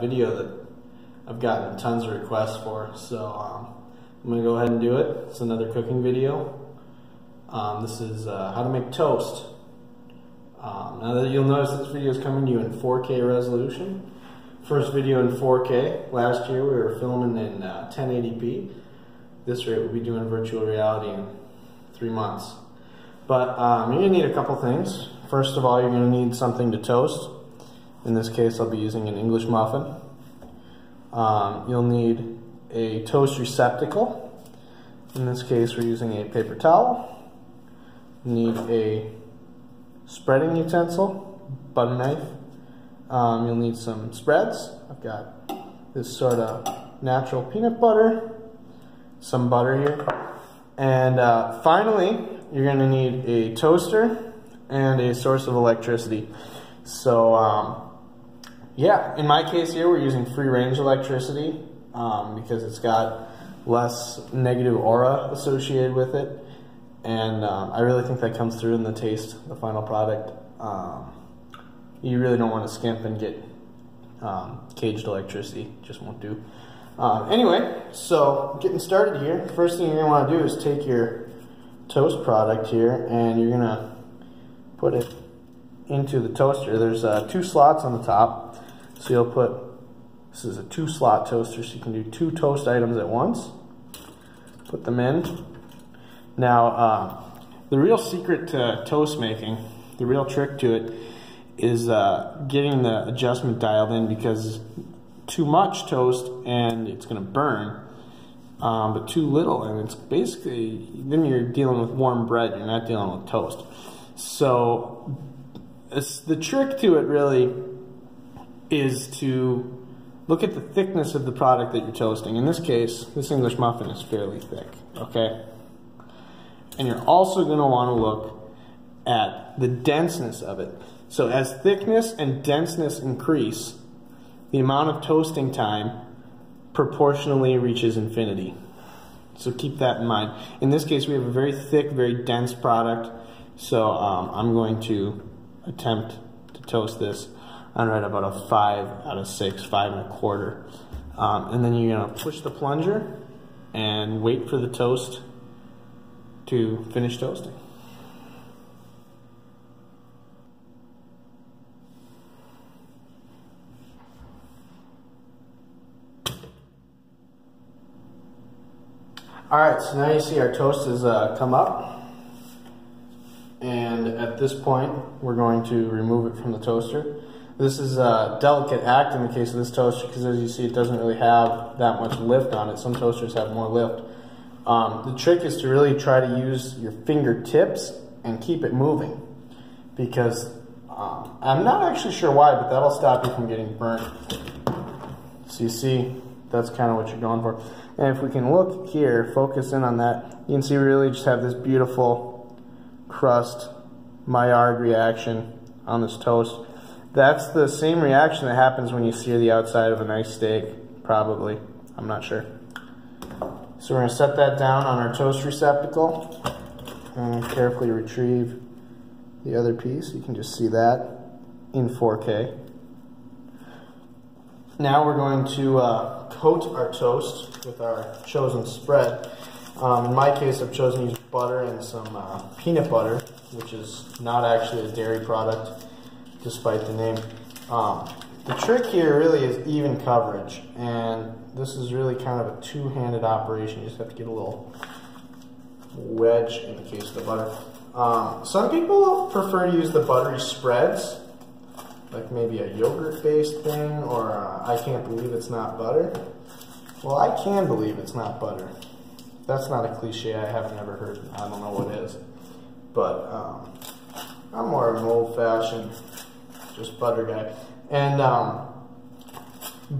that video that I've gotten tons of requests for, so I'm going to go ahead and do it. It's another cooking video. This is how to make toast. Now that you'll notice this video is coming to you in 4K resolution. First video in 4K. Last year we were filming in 1080p. This year we'll be doing virtual reality in 3 months. But you're going to need a couple things. First of all, you're going to need something to toast. In this case, I'll be using an English muffin. You'll need a toast receptacle. In this case, we're using a paper towel. You need a spreading utensil, butter knife. You'll need some spreads. I've got this sort of natural peanut butter, some butter here. And finally, you're going to need a toaster and a source of electricity. So yeah, in my case here we're using free range electricity because it's got less negative aura associated with it, and I really think that comes through in the taste, the final product. You really don't want to skimp and get caged electricity, just won't do. Anyway, so getting started here, first thing you're going to want to do is take your toast product here and you're gonna put it into the toaster. There's two slots on the top, so you'll put, this is a 2-slot toaster, so you can do 2 toast items at once. Put them in. Now the real secret to toast making, the real trick to it, is getting the adjustment dialed in, because too much toast and it's gonna burn. But too little, and it's basically, then you're dealing with warm bread, you're not dealing with toast. So it's, the trick to it really is to look at the thickness of the product that you're toasting. In this case, this English muffin is fairly thick, okay? And you're also going to want to look at the denseness of it. So as thickness and denseness increase, the amount of toasting time proportionally reaches infinity. So keep that in mind. In this case, we have a very thick, very dense product, so I'm going to attempt to toast this on right about a 5 out of 6, 5 1/4. And then you're gonna push the plunger and wait for the toast to finish toasting. Alright, so now you see our toast has come up, and at this point we're going to remove it from the toaster. This is a delicate act in the case of this toaster, because as you see it doesn't really have that much lift on it. Some toasters have more lift. The trick is to really try to use your fingertips and keep it moving, because I'm not actually sure why, but that'll stop you from getting burnt. So you see, that's kind of what you're going for. And if we can look here, focus in on that, you can see we really just have this beautiful crust Maillard reaction on this toast. That's the same reaction that happens when you sear the outside of a nice steak, probably. I'm not sure. So we're going to set that down on our toast receptacle and carefully retrieve the other piece. You can just see that in 4K. Now we're going to coat our toast with our chosen spread. In my case, I've chosen to use butter and some peanut butter, which is not actually a dairy product, despite the name. The trick here really is even coverage, and this is really kind of a two-handed operation. You just have to get a little wedge in the case of the butter. Some people prefer to use the buttery spreads, like maybe a yogurt-based thing, or I can't believe it's not butter. Well, I can believe it's not butter. That's not a cliche I have never heard. I don't know what is. But I'm more of an old-fashioned just butter guy. And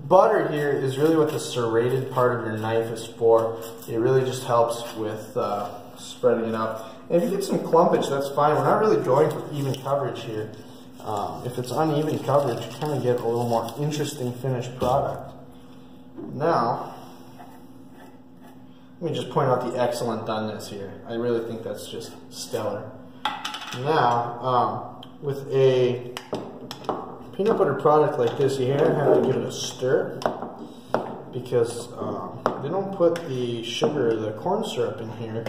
butter here is really what the serrated part of your knife is for. It really just helps with spreading it out. And if you get some clumpage, that's fine. We're not really going for even coverage here. If it's uneven coverage, you kind of get a little more interesting finished product. Now, let me just point out the excellent doneness here. I really think that's just stellar. Now, with a peanut butter product like this, you have to give it a stir, because they don't put the sugar or the corn syrup in here,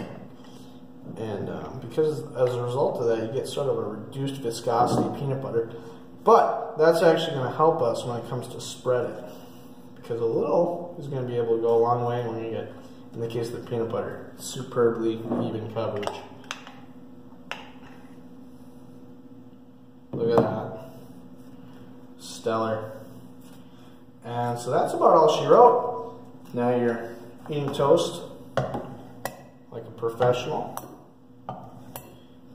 and because as a result of that you get sort of a reduced viscosity peanut butter. But that's actually going to help us when it comes to spread it, because a little is going to be able to go a long way when you get, in the case of the peanut butter, superbly even coverage. Look at that. Stellar. And so that's about all she wrote. Now you're eating toast like a professional.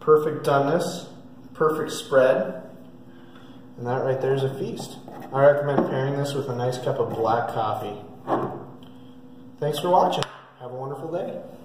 Perfect doneness, perfect spread, and that right there is a feast. I recommend pairing this with a nice cup of black coffee. Thanks for watching. Have a wonderful day.